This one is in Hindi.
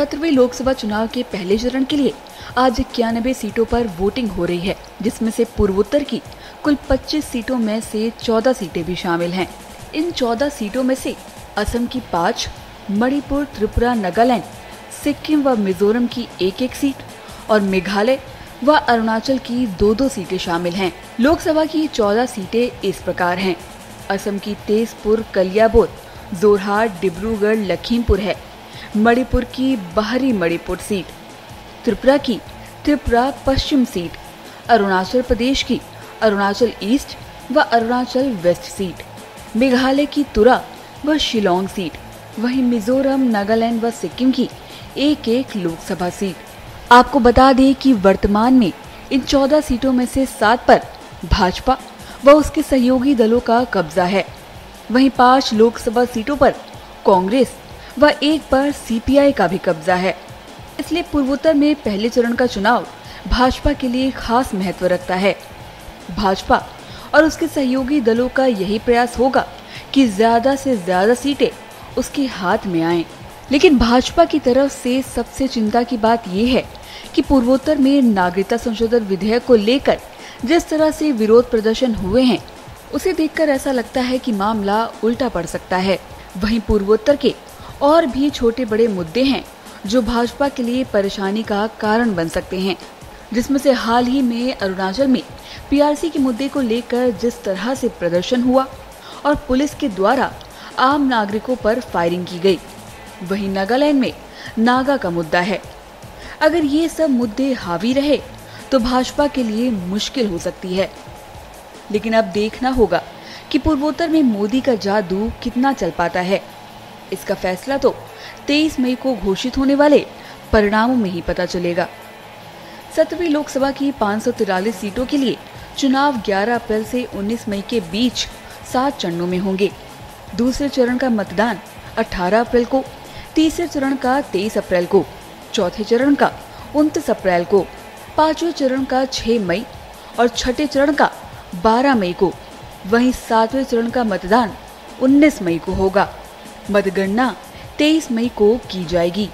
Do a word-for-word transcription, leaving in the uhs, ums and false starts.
सत्रहवें लोकसभा चुनाव के पहले चरण के लिए आज इक्यानबे सीटों पर वोटिंग हो रही है, जिसमें से पूर्वोत्तर की कुल पच्चीस सीटों में से चौदह सीटें भी शामिल हैं। इन चौदह सीटों में से असम की पाँच, मणिपुर, त्रिपुरा, नागालैंड, सिक्किम व मिजोरम की एक एक सीट और मेघालय व अरुणाचल की दो दो सीटें शामिल हैं। लोकसभा की चौदह सीटें इस प्रकार हैं। असम की तेजपुर, कलियाबोर, जोरहाट, डिब्रुगढ़, लखीमपुर है। मणिपुर की बाहरी मणिपुर सीट, त्रिपुरा की त्रिपुरा पश्चिम सीट, अरुणाचल प्रदेश की अरुणाचल ईस्ट व अरुणाचल वेस्ट सीट, मेघालय की तुरा व शिलांग सीट, वहीं मिजोरम, नागालैंड व सिक्किम की एक एक लोकसभा सीट। आपको बता दें कि वर्तमान में इन चौदह सीटों में से सात पर भाजपा व उसके सहयोगी दलों का कब्जा है। वहीं पांच लोकसभा सीटों पर कांग्रेस व एक पर सीपीआई का भी कब्जा है। इसलिए पूर्वोत्तर में पहले चरण का चुनाव भाजपा के लिए खास महत्व रखता है। भाजपा और उसके सहयोगी दलों का यही प्रयास होगा कि ज्यादा से ज्यादा सीटें उसके हाथ में आएं। लेकिन भाजपा की तरफ से सबसे चिंता की बात यह है कि पूर्वोत्तर में नागरिकता संशोधन विधेयक को लेकर जिस तरह से विरोध प्रदर्शन हुए हैं, उसे देखकर ऐसा लगता है कि मामला उल्टा पड़ सकता है। वहीं पूर्वोत्तर के और भी छोटे बड़े मुद्दे हैं जो भाजपा के लिए परेशानी का कारण बन सकते हैं, जिसमें से हाल ही में अरुणाचल में पीआरसी के मुद्दे को लेकर जिस तरह से प्रदर्शन हुआ और पुलिस के द्वारा आम नागरिकों पर फायरिंग की गई, वहीं नागालैंड में नागा का मुद्दा है। अगर ये सब मुद्दे हावी रहे तो भाजपा के लिए मुश्किल हो सकती है। लेकिन अब देखना होगा कि पूर्वोत्तर में मोदी का जादू कितना चल पाता है। इसका फैसला तो तेईस मई को घोषित होने वाले परिणामों में ही पता चलेगा। सत्रहवीं लोकसभा की पाँच सौ तिरालीस सीटों के लिए चुनाव ग्यारह अप्रैल से उन्नीस मई के बीच सात चरणों में होंगे। दूसरे चरण का मतदान अठारह अप्रैल को, तीसरे चरण का तेईस अप्रैल को, चौथे चरण का उनतीस अप्रैल को, पांचवें चरण का छह मई और छठे चरण का बारह मई को, वहीं सातवें चरण का मतदान उन्नीस मई को होगा। मतगणना तेईस मई को की जाएगी।